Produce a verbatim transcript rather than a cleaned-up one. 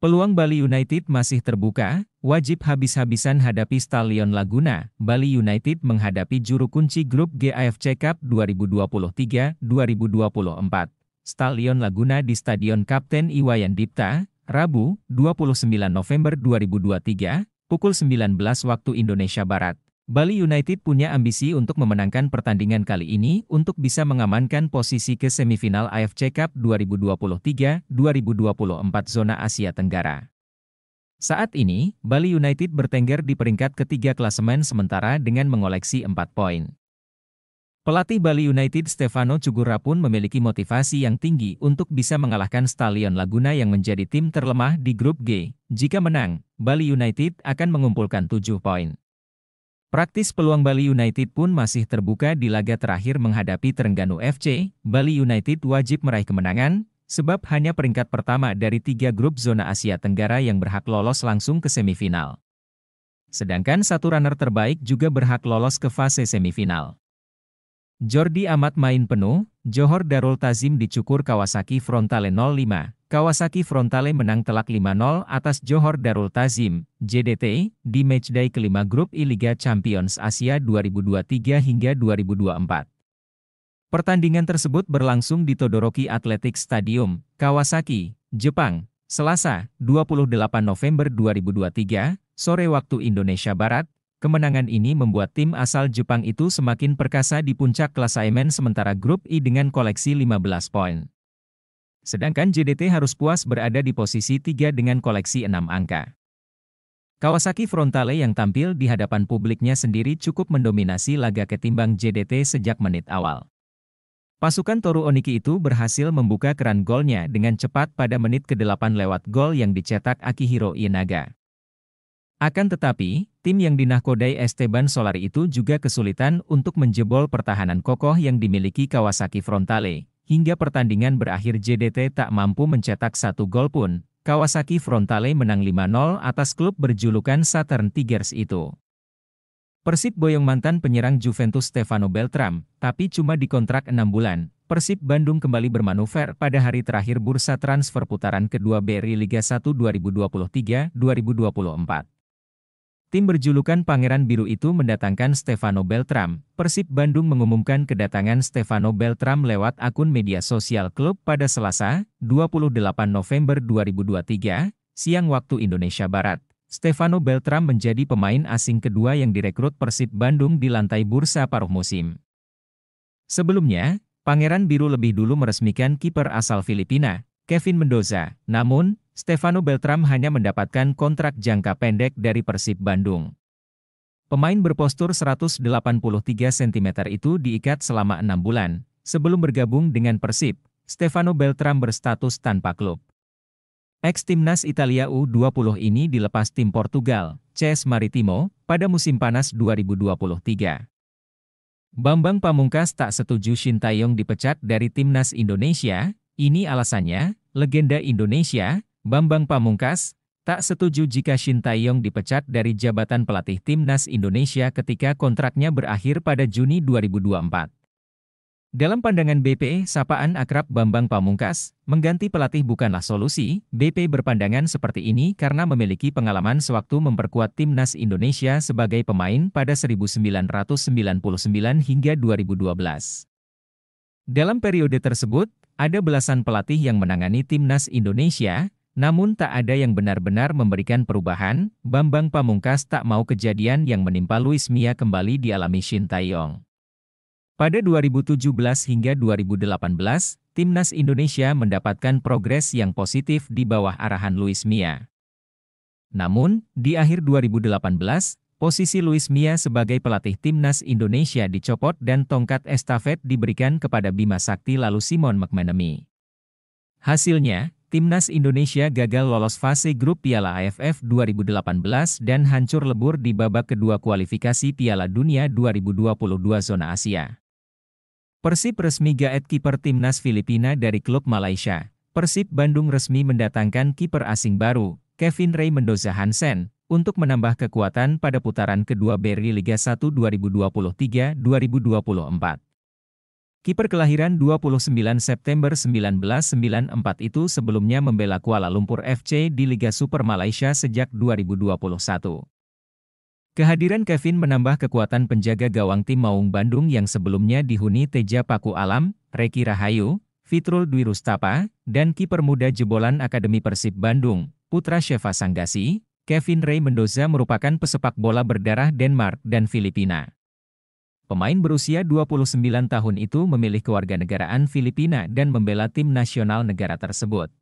Peluang Bali United masih terbuka, wajib habis-habisan hadapi Stallion Laguna. Bali United menghadapi juru kunci grup G A F C Cup dua ribu dua puluh tiga dua ribu dua puluh empat. Stallion Laguna di Stadion Kapten I Wayan Dipta, Rabu, dua puluh sembilan November dua ribu dua puluh tiga, pukul sembilan belas waktu Indonesia Barat. Bali United punya ambisi untuk memenangkan pertandingan kali ini untuk bisa mengamankan posisi ke semifinal A F C Cup dua ribu dua puluh tiga dua ribu dua puluh empat zona Asia Tenggara. Saat ini, Bali United bertengger di peringkat ketiga klasemen sementara dengan mengoleksi empat poin. Pelatih Bali United Stefano Cugurra pun memiliki motivasi yang tinggi untuk bisa mengalahkan Stallion Laguna yang menjadi tim terlemah di grup G. Jika menang, Bali United akan mengumpulkan tujuh poin. Praktis peluang Bali United pun masih terbuka di laga terakhir menghadapi Terengganu F C. Bali United wajib meraih kemenangan, sebab hanya peringkat pertama dari tiga grup zona Asia Tenggara yang berhak lolos langsung ke semifinal. Sedangkan satu runner terbaik juga berhak lolos ke fase semifinal. Jordi Amat main penuh, Johor Darul Tazim dicukur Kawasaki Frontale nol lima. Kawasaki Frontale menang telak lima nol atas Johor Darul Tazim, J D T, di matchday kelima grup I Liga Champions Asia dua ribu dua puluh tiga hingga dua ribu dua puluh empat. Pertandingan tersebut berlangsung di Todoroki Athletic Stadium, Kawasaki, Jepang, Selasa, dua puluh delapan November dua ribu dua puluh tiga, sore waktu Indonesia Barat. Kemenangan ini membuat tim asal Jepang itu semakin perkasa di puncak klasemen sementara grup I dengan koleksi lima belas poin. Sedangkan J D T harus puas berada di posisi tiga dengan koleksi enam angka. Kawasaki Frontale yang tampil di hadapan publiknya sendiri cukup mendominasi laga ketimbang J D T sejak menit awal. Pasukan Toru Oniki itu berhasil membuka keran golnya dengan cepat pada menit kedelapan lewat gol yang dicetak Akihiro Inaga. Akan tetapi, tim yang dinahkodai Esteban Solari itu juga kesulitan untuk menjebol pertahanan kokoh yang dimiliki Kawasaki Frontale. Hingga pertandingan berakhir J D T tak mampu mencetak satu gol pun, Kawasaki Frontale menang lima nol atas klub berjulukan Saturn Tigers itu. Persib boyong mantan penyerang Juventus Stefano Beltrame, tapi cuma dikontrak enam bulan. Persib Bandung kembali bermanuver pada hari terakhir bursa transfer putaran kedua B R I Liga satu dua ribu dua puluh tiga dua ribu dua puluh empat. Tim berjulukan Pangeran Biru itu mendatangkan Stefano Beltrame. Persib Bandung mengumumkan kedatangan Stefano Beltrame lewat akun media sosial klub pada Selasa, dua puluh delapan November dua ribu dua puluh tiga, siang waktu Indonesia Barat. Stefano Beltrame menjadi pemain asing kedua yang direkrut Persib Bandung di lantai bursa paruh musim. Sebelumnya, Pangeran Biru lebih dulu meresmikan kiper asal Filipina, Kevin Mendoza. Namun, Stefano Beltrame hanya mendapatkan kontrak jangka pendek dari Persib Bandung. Pemain berpostur seratus delapan puluh tiga sentimeter itu diikat selama enam bulan. Sebelum bergabung dengan Persib, Stefano Beltrame berstatus tanpa klub. Ex-timnas Italia U dua puluh ini dilepas tim Portugal, C S Maritimo, pada musim panas dua ribu dua puluh tiga. Bambang Pamungkas tak setuju Shin Tae-yong dipecat dari timnas Indonesia. Ini alasannya, legenda Indonesia, Bambang Pamungkas, tak setuju jika Shin Tae-yong dipecat dari jabatan pelatih timnas Indonesia ketika kontraknya berakhir pada Juni dua ribu dua puluh empat. Dalam pandangan B P, sapaan akrab Bambang Pamungkas, mengganti pelatih bukanlah solusi. B P berpandangan seperti ini karena memiliki pengalaman sewaktu memperkuat timnas Indonesia sebagai pemain pada seribu sembilan ratus sembilan puluh sembilan hingga dua ribu dua belas. Dalam periode tersebut, ada belasan pelatih yang menangani timnas Indonesia, namun tak ada yang benar-benar memberikan perubahan. Bambang Pamungkas tak mau kejadian yang menimpa Luis Milla kembali dialami Shin Tae-yong. Pada dua ribu tujuh belas hingga dua ribu delapan belas, timnas Indonesia mendapatkan progres yang positif di bawah arahan Luis Milla. Namun, di akhir dua ribu delapan belas, posisi Luis Milla sebagai pelatih timnas Indonesia dicopot dan tongkat estafet diberikan kepada Bima Sakti lalu Simon McManamy. Hasilnya, timnas Indonesia gagal lolos fase grup Piala A F F dua ribu delapan belas dan hancur lebur di babak kedua kualifikasi Piala Dunia dua ribu dua puluh dua zona Asia. Persib resmi gaet kiper timnas Filipina dari klub Malaysia. Persib Bandung resmi mendatangkan kiper asing baru, Kevin Ray Mendoza Hansen, untuk menambah kekuatan pada putaran kedua B R I Liga satu dua ribu dua puluh tiga dua ribu dua puluh empat. Kiper kelahiran dua puluh sembilan September seribu sembilan ratus sembilan puluh empat itu sebelumnya membela Kuala Lumpur F C di Liga Super Malaysia sejak dua ribu dua puluh satu. Kehadiran Kevin menambah kekuatan penjaga gawang tim Maung Bandung yang sebelumnya dihuni Teja Paku Alam, Reki Rahayu, Fitrul Dwi Rustapa, dan kiper muda jebolan Akademi Persib Bandung, Putra Sheva Sanggasi. Kevin Ray Mendoza merupakan pesepak bola berdarah Denmark dan Filipina. Pemain berusia dua puluh sembilan tahun itu memilih kewarganegaraan Filipina dan membela tim nasional negara tersebut.